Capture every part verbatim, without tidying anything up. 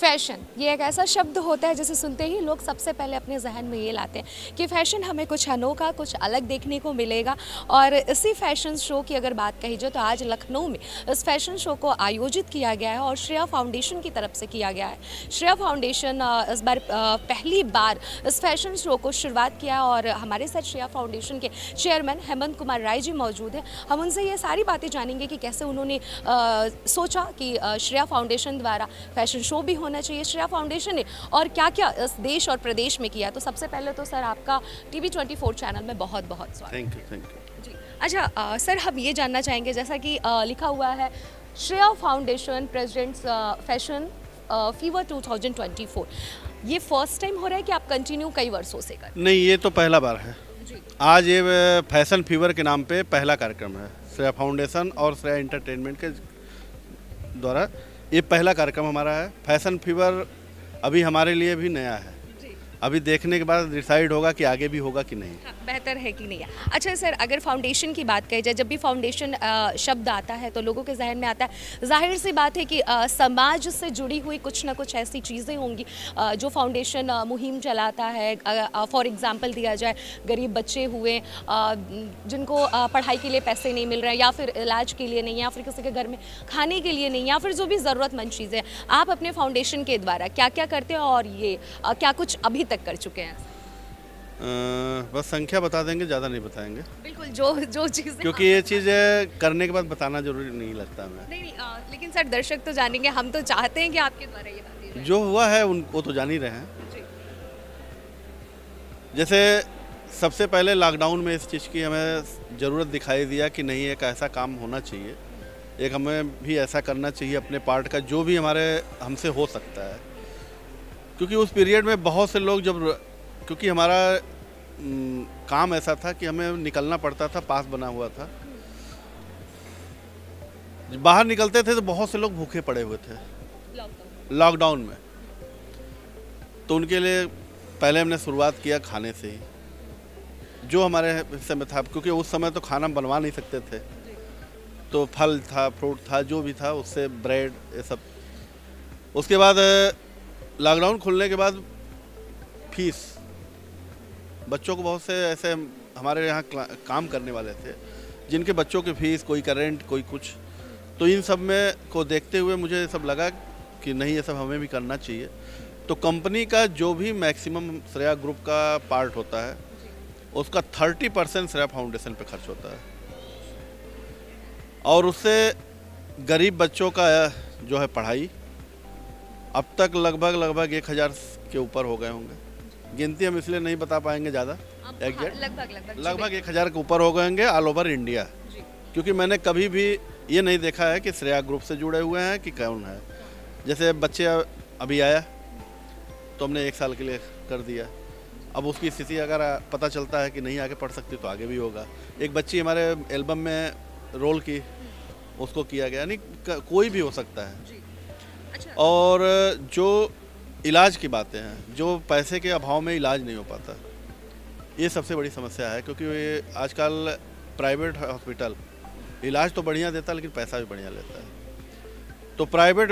Fashion ये एक ऐसा शब्द होता है जिसे सुनते ही लोग सबसे पहले अपने जहन में ये लाते हैं कि फैशन हमें कुछ अनोखा कुछ अलग देखने को मिलेगा। और इसी फैशन शो की अगर बात कही जाए तो आज लखनऊ में इस फैशन शो को आयोजित किया गया है और श्रेया फाउंडेशन की तरफ से किया गया है। श्रेया फाउंडेशन इस बार पहली बार इस फैशन शो को शुरुआत किया और हमारे साथ श्रेया फाउंडेशन के चेयरमैन हेमंत कुमार राय जी मौजूद हैं। हम उनसे ये सारी बातें जानेंगे कि कैसे उन्होंने सोचा कि श्रेया फाउंडेशन द्वारा फैशन शो भी होना चाहिए, श्रेया फाउंडेशन ने और क्या क्या इस देश और प्रदेश में किया। तो सबसे पहले तो सर आपका टीवी चौबीस चैनल में बहुत बहुत स्वागत। थैंक यू थैंक यू जी। अच्छा आ, सर हम ये जानना चाहेंगे जैसा कि आ, लिखा हुआ है Shreya foundation presidents fashion fever two thousand twenty four, ये फर्स्ट टाइम हो रहा है कि आप कंटिन्यू कई वर्षों से कर? नहीं, ये तो पहला बार है जी। आज ये फैशन फीवर के नाम पर पहला कार्यक्रम है श्रेया फाउंडेशन और श्रेया एंटरटेनमेंट के द्वारा। ये पहला कार्यक्रम हमारा है। फैशन फीवर अभी हमारे लिए भी नया है जी। अभी देखने के बाद डिसाइड होगा कि आगे भी होगा कि नहीं, हाँ, बेहतर है कि नहीं। अच्छा सर, अगर फाउंडेशन की बात कही जाए, जब भी फाउंडेशन शब्द आता है तो लोगों के जहन में आता है, जाहिर सी बात है कि आ, समाज से जुड़ी हुई कुछ ना कुछ ऐसी चीज़ें होंगी आ, जो फाउंडेशन मुहिम चलाता है। फॉर एग्ज़ाम्पल दिया जाए, गरीब बच्चे हुए आ, जिनको आ, पढ़ाई के लिए पैसे नहीं मिल रहे, या फिर इलाज के लिए नहीं, या फिर किसी के घर में खाने के लिए नहीं, या फिर जो भी ज़रूरतमंद चीज़ें। आप अपने फाउंडेशन के द्वारा क्या क्या करते हैं और ये आ, क्या कुछ अभी तक कर चुके हैं? आ, बस संख्या बता देंगे, ज़्यादा नहीं बताएंगे। बिल्कुल, जो जो चीज़, क्योंकि ये चीज़ करने के बाद बताना जरूरी नहीं लगता हमें। नहीं नहीं आ, लेकिन सर दर्शक तो जानेंगे, हम तो चाहते हैं कि आपके द्वारा ये बातें जो हुआ है उनको तो जान ही रहे हैं जी। जैसे सबसे पहले लॉकडाउन में इस चीज़ की हमें ज़रूरत दिखाई दिया कि नहीं, एक ऐसा काम होना चाहिए, एक हमें भी ऐसा करना चाहिए अपने पार्ट का जो भी हमारे हमसे हो सकता है। क्योंकि उस पीरियड में बहुत से लोग, जब क्योंकि हमारा न, काम ऐसा था कि हमें निकलना पड़ता था, पास बना हुआ था, बाहर निकलते थे तो बहुत से लोग भूखे पड़े हुए थे लॉकडाउन में। तो उनके लिए पहले हमने शुरुआत किया खाने से ही, जो हमारे हिस्से में था, क्योंकि उस समय तो खाना बनवा नहीं सकते थे। तो फल था, फ्रूट था, जो भी था, उससे ब्रेड, ये सब। उसके बाद लॉकडाउन खुलने के बाद फीस, बच्चों को, बहुत से ऐसे हमारे यहाँ काम करने वाले थे जिनके बच्चों की फीस, कोई करेंट, कोई कुछ। तो इन सब में को देखते हुए मुझे सब लगा कि नहीं, ये सब हमें भी करना चाहिए। तो कंपनी का जो भी मैक्सिमम श्रेया ग्रुप का पार्ट होता है उसका थर्टी परसेंट श्रेया फाउंडेशन पे खर्च होता है, और उससे गरीब बच्चों का जो है पढ़ाई, अब तक लगभग लगभग एक हज़ार के ऊपर हो गए होंगे। गिनती हम इसलिए नहीं बता पाएंगे ज़्यादा एग्जैक्ट, लगभग लगभग एक हज़ार के ऊपर हो गए होंगे ऑल ओवर इंडिया। क्योंकि मैंने कभी भी ये नहीं देखा है कि श्रेया ग्रुप से जुड़े हुए हैं कि कौन है। जैसे बच्चे अभी आया तो हमने एक साल के लिए कर दिया, अब उसकी स्थिति अगर पता चलता है कि नहीं आगे पढ़ सकती तो आगे भी होगा। एक बच्ची हमारे एल्बम में रोल की, उसको किया गया, यानी कोई भी हो सकता है। और जो इलाज की बातें हैं, जो पैसे के अभाव में इलाज नहीं हो पाता, ये सबसे बड़ी समस्या है। क्योंकि आजकल प्राइवेट हॉस्पिटल इलाज तो बढ़िया देता है लेकिन पैसा भी बढ़िया लेता है। तो प्राइवेट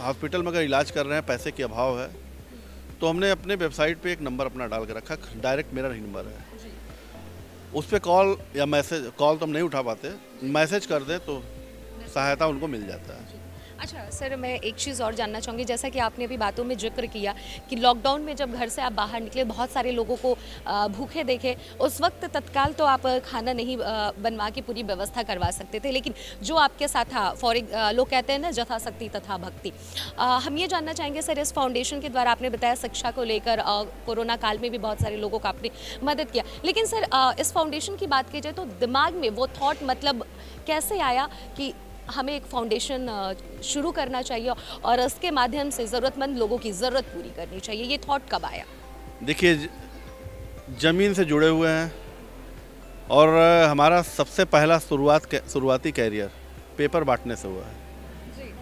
हॉस्पिटल में अगर इलाज कर रहे हैं, पैसे के अभाव है, तो हमने अपने वेबसाइट पे एक नंबर अपना डाल के रखा, डायरेक्ट मेरा ही नंबर है, उस पर कॉल या मैसेज, कॉल तो हम नहीं उठा पाते, मैसेज कर दें तो सहायता उनको मिल जाता है। अच्छा सर, मैं एक चीज़ और जानना चाहूँगी, जैसा कि आपने अभी बातों में जिक्र किया कि लॉकडाउन में जब घर से आप बाहर निकले, बहुत सारे लोगों को भूखे देखे, उस वक्त तत्काल तो आप खाना नहीं बनवा के पूरी व्यवस्था करवा सकते थे, लेकिन जो आपके साथ था, फॉर लोग कहते हैं ना यथाशक्ति तथा भक्ति। हम ये जानना चाहेंगे सर, इस फाउंडेशन के द्वारा आपने बताया शिक्षा को लेकर कोरोना काल में भी बहुत सारे लोगों को आपने मदद किया, लेकिन सर इस फाउंडेशन की बात की जाए तो दिमाग में वो थाट मतलब कैसे आया कि हमें एक फाउंडेशन शुरू करना चाहिए और इसके माध्यम से ज़रूरतमंद लोगों की ज़रूरत पूरी करनी चाहिए, ये थॉट कब आया? देखिए, ज़मीन से जुड़े हुए हैं, और हमारा सबसे पहला शुरुआत शुरुआती कैरियर पेपर बांटने से हुआ है जी।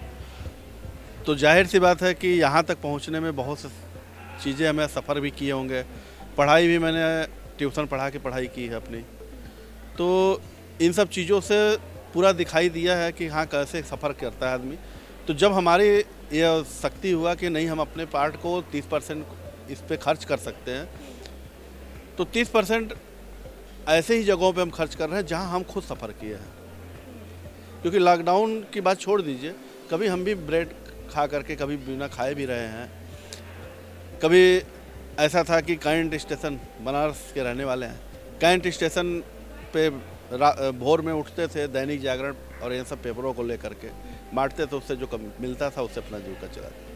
तो जाहिर सी बात है कि यहाँ तक पहुँचने में बहुत सी चीज़ें हमें सफ़र भी किए होंगे। पढ़ाई भी मैंने ट्यूशन पढ़ा के पढ़ाई की है अपनी, तो इन सब चीज़ों से पूरा दिखाई दिया है कि हाँ कैसे सफ़र करता है आदमी। तो जब हमारे यह शक्ति हुआ कि नहीं हम अपने पार्ट को तीस परसेंट इस पर खर्च कर सकते हैं, तो तीस परसेंट ऐसे ही जगहों पे हम खर्च कर रहे हैं जहां हम खुद सफ़र किए हैं। क्योंकि लॉकडाउन की बात छोड़ दीजिए, कभी हम भी ब्रेड खा करके कभी बिना खाए भी रहे हैं। कभी ऐसा था कि कैंट स्टेशन, बनारस के रहने वाले हैं, कैंट स्टेशन पे भोर में उठते थे, दैनिक जागरण और इन सब पेपरों को लेकर के बांटते थे, उससे जो मिलता था उससे अपना जीविका चलाते।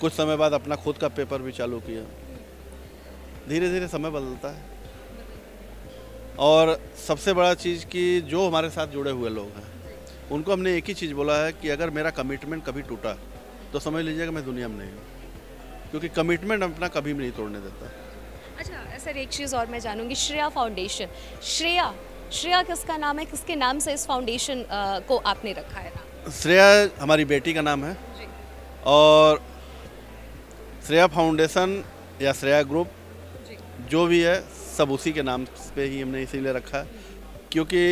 कुछ समय बाद अपना खुद का पेपर भी चालू किया। धीरे धीरे समय बदलता है। और सबसे बड़ा चीज़ कि जो हमारे साथ जुड़े हुए लोग हैं उनको हमने एक ही चीज़ बोला है कि अगर मेरा कमिटमेंट कभी टूटा तो समझ लीजिएगा मैं दुनिया में नहीं हूँ, क्योंकि कमिटमेंट अपना कभी भी नहीं तोड़ने देता। अच्छा सर, एक चीज़ और मैं जानूँगी, श्रेया फाउंडेशन, श्रेया श्रेया किसका नाम है, किसके नाम से इस फाउंडेशन को आपने रखा है? श्रेया हमारी बेटी का नाम है जी। और श्रेया फाउंडेशन या श्रेया ग्रुप जो भी है सब उसी के नाम पे ही हमने इसीलिए रखा है, क्योंकि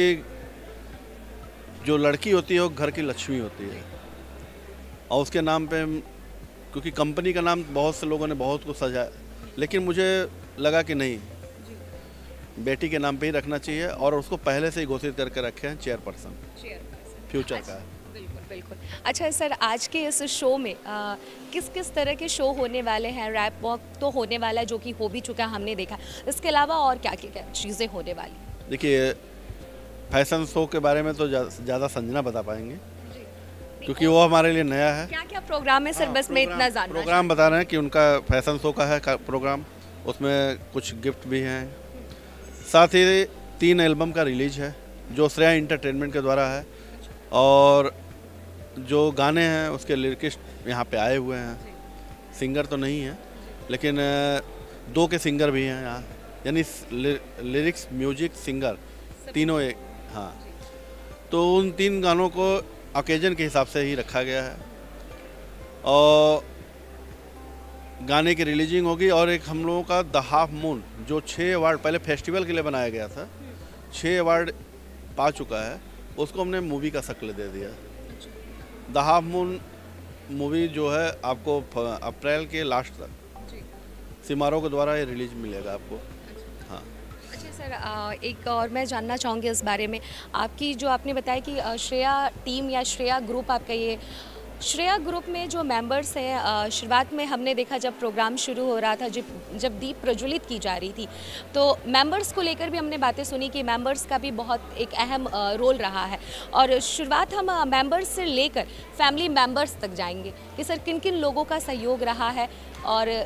जो लड़की होती है वो घर की लक्ष्मी होती है। और उसके नाम पे, क्योंकि कंपनी का नाम बहुत से लोगों ने बहुत कुछ सजाया, लेकिन मुझे लगा कि नहीं, बेटी के नाम पे ही रखना चाहिए और उसको पहले से ही घोषित करके रखे हैं चेयरपर्सन फ्यूचर का। बिल्कुल। अच्छा सर, आज के इस शो में आ, किस किस तरह के शो होने वाले हैं? रैप वॉक तो होने वाला है जो कि हो भी चुका है, हमने देखा। इसके अलावा और क्या क्या चीज़ें होने वाली? देखिए, फैशन शो के बारे में तो ज़्यादा संजना बता पाएंगे क्योंकि वो हमारे लिए नया है। क्या क्या प्रोग्राम है सर? आ, बस मैं इतना जानना, प्रोग्राम बता रहे हैं कि उनका फैशन शो का है प्रोग्राम, उसमें कुछ गिफ्ट भी हैं, साथ ही तीन एल्बम का रिलीज है जो श्रेया एंटरटेनमेंट के द्वारा है। और जो गाने हैं उसके लिरिकिस्ट यहाँ पे आए हुए हैं, सिंगर तो नहीं है लेकिन दो के सिंगर भी हैं यहाँ, यानी लिरिक्स, म्यूजिक, सिंगर तीनों एक। हाँ, तो उन तीन गानों को ओकेजन के हिसाब से ही रखा गया है और गाने की रिलीजिंग होगी। और एक हम लोगों का द हाफ मून, जो छः अवार्ड पहले फेस्टिवल के लिए बनाया गया था, छः अवार्ड पा चुका है, उसको हमने मूवी का शक्ल दे दिया। द हाफ मून मूवी जो है आपको अप्रैल के लास्ट तक सिमारों के द्वारा ये रिलीज मिलेगा आपको। अच्छा। हाँ। अच्छा सर, आ, एक और मैं जानना चाहूँगी इस बारे में, आपकी जो आपने बताया कि श्रेया टीम या श्रेया ग्रुप आपका, ये श्रेया ग्रुप में जो मेंबर्स हैं, शुरुआत में हमने देखा जब प्रोग्राम शुरू हो रहा था, जब जब दीप प्रज्वलित की जा रही थी तो मेंबर्स को लेकर भी हमने बातें सुनी कि मेंबर्स का भी बहुत एक अहम रोल रहा है। और शुरुआत हम मेंबर्स से लेकर फैमिली मेंबर्स तक जाएंगे कि सर किन किन लोगों का सहयोग रहा है और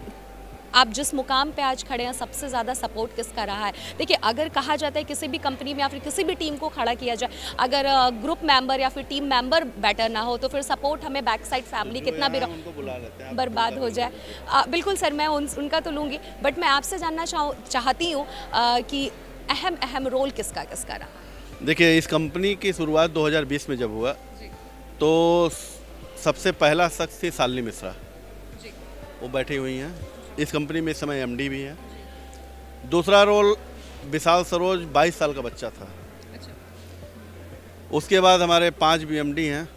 आप जिस मुकाम पे आज खड़े हैं सबसे ज़्यादा सपोर्ट किसका रहा है? देखिए, अगर कहा जाता है किसी भी कंपनी में या फिर किसी भी टीम को खड़ा किया जाए, अगर ग्रुप मेंबर या फिर टीम मेंबर बेटर ना हो तो फिर सपोर्ट हमें बैक साइड फैमिली कितना भी बर्बाद हो जाए। आ, बिल्कुल सर, मैं उन, उनका तो लूँगी, बट मैं आपसे जानना चाह चाहती हूँ कि अहम अहम रोल किसका किसका रहा? देखिए, इस कंपनी की शुरुआत दो हज़ार बीस में जब हुआ तो सबसे पहला शख्स थी सालनी मिश्रा, वो बैठी हुई हैं इस कंपनी में, इस समय एमडी भी हैं। दूसरा रोल विशाल सरोज, बाईस साल का बच्चा था। अच्छा। उसके बाद हमारे पांच भी एमडी हैं,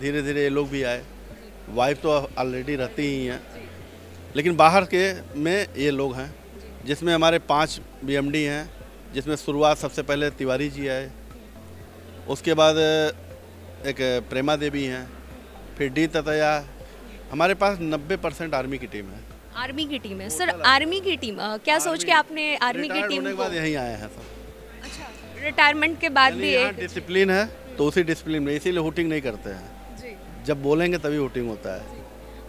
धीरे धीरे ये लोग भी आए। वाइफ तो ऑलरेडी रहती ही हैं लेकिन बाहर के में ये लोग हैं, जिसमें हमारे पांच भी एमडी हैं, जिसमें शुरुआत सबसे पहले तिवारी जी आए, उसके बाद एक प्रेमा देवी हैं, फिर डी ततया। हमारे पास नब्बे परसेंट आर्मी की टीम है। आर्मी की टीम है सर? आर्मी की टीम क्या सोच के आपने आर्मी की टीम के बाद यहीं आया है सर? अच्छा, रिटायरमेंट के बाद भी एक डिसिप्लिन है तो उसी डिसिप्लिन में, इसीलिए हुटिंग नहीं करते हैं जी, जब बोलेंगे तभी हुटिंग होता है।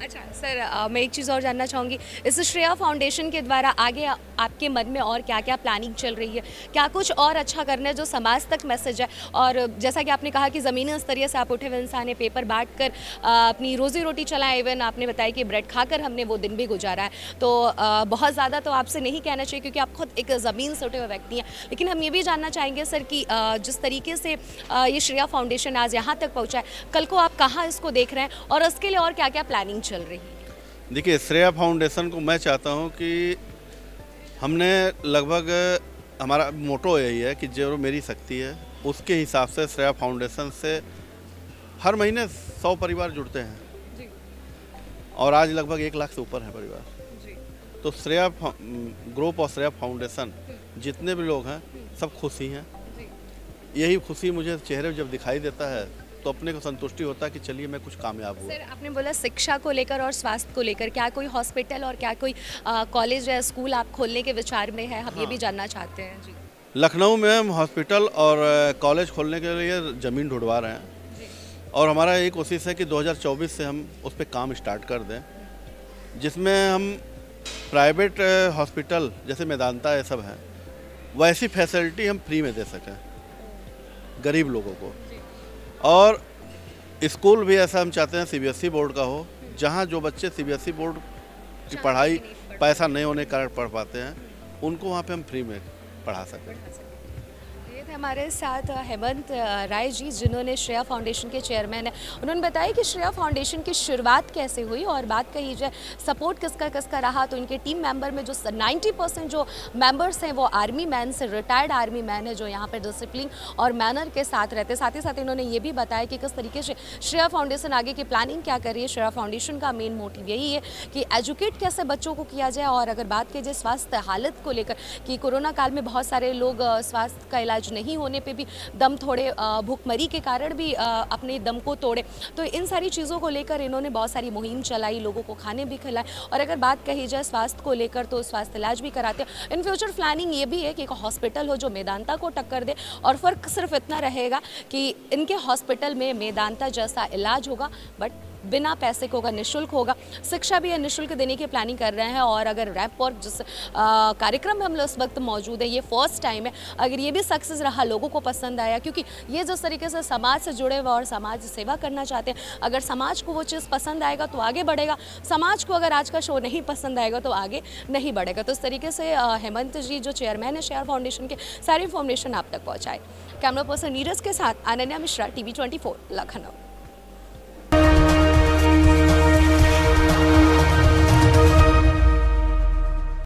अच्छा सर, आ, मैं एक चीज़ और जानना चाहूँगी, इस श्रेया फाउंडेशन के द्वारा आगे आपके मन में और क्या क्या प्लानिंग चल रही है? क्या कुछ और अच्छा करना है जो समाज तक मैसेज है? और जैसा कि आपने कहा कि ज़मीनी स्तरीय से आप उठे हुए इंसान है, पेपर बांट कर आ, अपनी रोज़ी रोटी चलाएं, इवन आपने बताया कि ब्रेड खाकर हमने वो दिन भी गुजारा है, तो आ, बहुत ज़्यादा तो आपसे नहीं कहना चाहिए क्योंकि आप खुद एक ज़मीन से उठे हुए व्यक्ति हैं, लेकिन हम ये भी जानना चाहेंगे सर कि जिस तरीके से ये श्रेया फाउंडेशन आज यहाँ तक पहुँचा है, कल को आप कहाँ इसको देख रहे हैं और इसके लिए और क्या क्या प्लानिंग चल रही है? देखिए, श्रेया फाउंडेशन को मैं चाहता हूं कि हमने लगभग, हमारा मोटो यही है कि जो मेरी शक्ति है उसके हिसाब से श्रेया फाउंडेशन से हर महीने सौ परिवार जुड़ते हैं जी। और आज लगभग एक लाख से ऊपर है परिवार जी। तो श्रेया ग्रुप और श्रेया फाउंडेशन जितने भी लोग हैं सब खुशी हैं जी। यही खुशी मुझे चेहरे जब दिखाई देता है तो अपने को संतुष्टि होता है कि चलिए मैं कुछ कामयाब हूँ। सर आपने बोला शिक्षा को लेकर और स्वास्थ्य को लेकर, क्या कोई हॉस्पिटल और क्या कोई कॉलेज या स्कूल आप खोलने के विचार में है? हम हाँ। ये भी जानना चाहते हैं जी। लखनऊ में हम हॉस्पिटल और कॉलेज खोलने के लिए ज़मीन ढूंढवा रहे हैं जी। और हमारा ये कोशिश है कि दो हज़ार चौबीस से हम उस पर काम स्टार्ट कर दें, जिसमें हम प्राइवेट हॉस्पिटल जैसे मेदांता ये सब हैं वैसी फैसिलिटी हम फ्री में दे सकें गरीब लोगों को। और स्कूल भी ऐसा हम चाहते हैं सीबीएसई बोर्ड का हो, जहां जो बच्चे सीबीएसई बोर्ड की पढ़ाई पैसा नहीं होने के कारण पढ़ पाते हैं उनको वहां पे हम फ्री में पढ़ा सकें। ये थे हमारे साथ हेमंत राय जी, जिन्होंने श्रेया फाउंडेशन के चेयरमैन हैं। उन्होंने बताया कि श्रेया फाउंडेशन की शुरुआत कैसे हुई और बात कही जाए सपोर्ट किसका किसका रहा तो इनके टीम मेंबर में जो नाइन्टी परसेंट जो मेंबर्स हैं वो आर्मी मैन से रिटायर्ड आर्मी मैन है जो यहाँ पर डिसिप्लिन और मैनर के साथ रहते। साथ ही साथ इन्होंने ये भी बताया कि किस तरीके से श्रेया फाउंडेशन आगे की प्लानिंग क्या कर रही है। श्रेया फाउंडेशन का मेन मोटिव यही है कि एजुकेट कैसे बच्चों को किया जाए। और अगर बात की जाए स्वास्थ्य हालत को लेकर कि कोरोना काल में बहुत सारे लोग स्वास्थ्य का इलाज नहीं होने पर भी दम थोड़े भुखमरी के कारण भी अपने दम को तोड़े, तो इन सारी चीज़ों को लेकर इन्होंने बहुत सारी मुहिम चलाई, लोगों को खाने भी खिलाए। और अगर बात कही जाए स्वास्थ्य को लेकर तो स्वास्थ्य इलाज भी कराते हैं। इन फ्यूचर प्लानिंग ये भी है कि एक हॉस्पिटल हो जो मेदांता को टक्कर दे, और फ़र्क सिर्फ इतना रहेगा कि इनके हॉस्पिटल में मेदांता जैसा इलाज होगा बट बिना पैसे को होगा, निःशुल्क होगा। शिक्षा भी निःशुल्क देने की प्लानिंग कर रहे हैं। और अगर रैप वॉक जिस कार्यक्रम में हम लोग इस वक्त मौजूद है ये फर्स्ट टाइम है, अगर ये भी सक्सेस रहा लोगों को पसंद आया, क्योंकि ये जिस तरीके से समाज से जुड़े हुए और समाज सेवा करना चाहते हैं, अगर समाज को वो चीज़ पसंद आएगा तो आगे बढ़ेगा, समाज को अगर आज का शो नहीं पसंद आएगा तो आगे नहीं बढ़ेगा। तो इस तरीके से हेमंत जी जो चेयरमैन है श्रेया फाउंडेशन के, सारी इन्फॉर्मेशन आप तक पहुँचाए। कैमरा पर्सन नीरज के साथ Ananya Mishra, T V twenty four Lucknow.